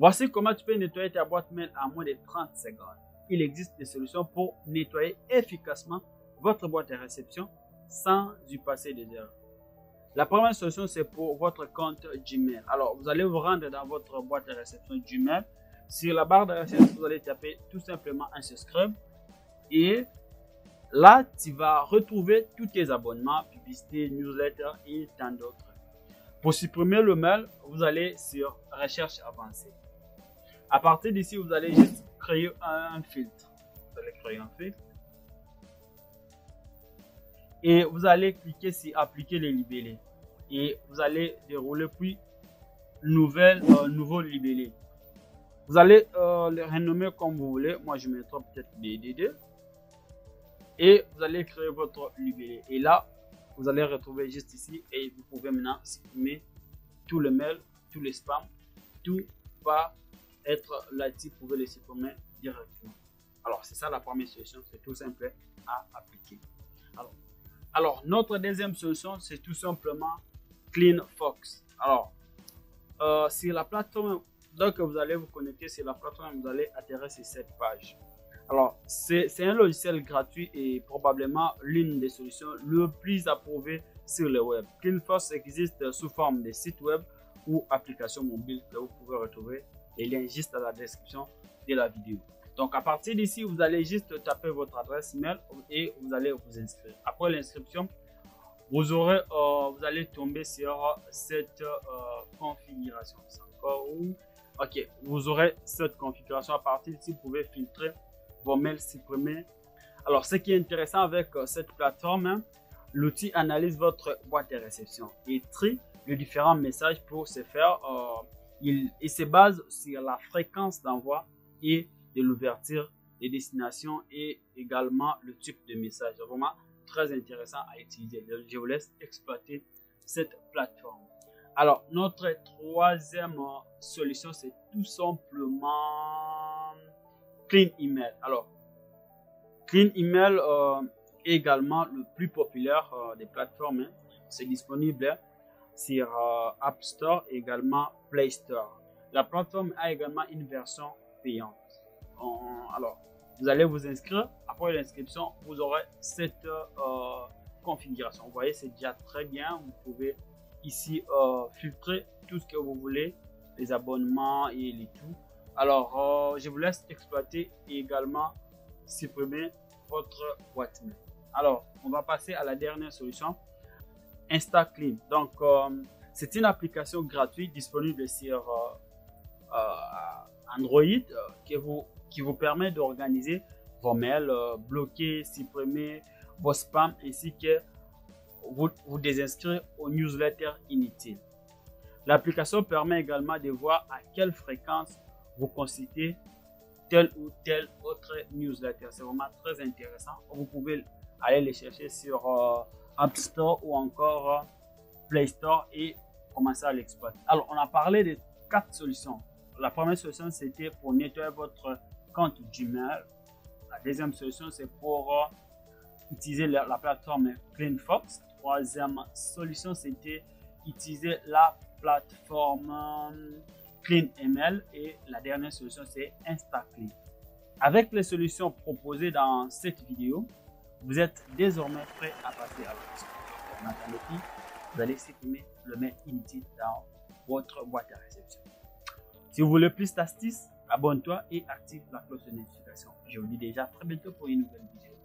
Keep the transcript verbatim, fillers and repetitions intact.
Voici comment tu peux nettoyer ta boîte mail en moins de trente secondes. Il existe des solutions pour nettoyer efficacement votre boîte à réception sans y passer des heures. La première solution, c'est pour votre compte Gmail. Alors, vous allez vous rendre dans votre boîte à réception Gmail. Sur la barre de recherche, vous allez taper tout simplement InstaClean. Et là, tu vas retrouver tous tes abonnements, publicités, newsletters et tant d'autres. Pour supprimer le mail, vous allez sur Recherche avancée. À partir d'ici, vous allez juste créer un filtre. Vous allez créer un filtre. Et vous allez cliquer sur Appliquer les libellés. Et vous allez dérouler puis nouvelle, euh, Nouveau libellé. Vous allez euh, le renommer comme vous voulez. Moi, je mettrai peut-être B D D. Et vous allez créer votre libellé. Et là, vous allez retrouver juste ici et vous pouvez maintenant supprimer tout le mail, tout le spam, tout va être là-dessus. Vous pouvez le supprimer directement. Alors, c'est ça la première solution, c'est tout simple à appliquer. Alors, alors notre deuxième solution, c'est tout simplement CleanFox. Alors, euh, sur la plateforme, donc vous allez vous connecter sur la plateforme, vous allez atterrir sur cette page. Alors, c'est un logiciel gratuit et probablement l'une des solutions le plus approuvée sur le web. CleanFox existe sous forme de site web ou application mobile que vous pouvez retrouver les liens juste à la description de la vidéo. Donc, à partir d'ici, vous allez juste taper votre adresse mail et vous allez vous inscrire. Après l'inscription, vous aurez, euh, vous allez tomber sur cette euh, configuration. C'est encore où? Ok, vous aurez cette configuration. À partir d'ici, vous pouvez filtrer vos mails supprimés. Alors, ce qui est intéressant avec euh, cette plateforme, hein, l'outil analyse votre boîte de réception et trie les différents messages pour se faire. Euh, il, il se base sur la fréquence d'envoi et de l'ouverture des destinations et également le type de message. Vraiment très intéressant à utiliser. Je vous laisse exploiter cette plateforme. Alors, notre troisième solution, c'est tout simplement Clean Email. Alors, Clean Email euh, est également le plus populaire euh, des plateformes. Hein. C'est disponible sur euh, App Store et également Play Store. La plateforme a également une version payante. On, alors, vous allez vous inscrire. Après l'inscription, vous aurez cette euh, configuration. Vous voyez, c'est déjà très bien. Vous pouvez ici euh, filtrer tout ce que vous voulez, les abonnements et les tout. Alors, euh, je vous laisse exploiter et également supprimer votre boîte mail. Alors, on va passer à la dernière solution, InstaClean. Donc, euh, c'est une application gratuite disponible sur euh, euh, Android euh, qui, vous, qui vous permet d'organiser vos mails, euh, bloquer, supprimer vos spams ainsi que vous, vous désinscrire aux newsletters inutiles. L'application permet également de voir à quelle fréquence vous consultez tel ou tel autre newsletter. C'est vraiment très intéressant. Vous pouvez aller les chercher sur euh, App Store ou encore euh, Play Store et commencer à l'exploiter. Alors, on a parlé de quatre solutions. La première solution, c'était pour nettoyer votre compte Gmail. La deuxième solution, c'est pour euh, utiliser la, la plateforme CleanFox. La troisième solution, c'était utiliser la plateforme euh, Clean Email et la dernière solution, c'est InstaClean. Avec les solutions proposées dans cette vidéo, vous êtes désormais prêt à passer à l'action. Maintenant, vous allez supprimer le mail inutile dans votre boîte à réception. Si vous voulez plus d'astuces, abonne-toi et active la cloche de notification. Je vous dis déjà à très bientôt pour une nouvelle vidéo.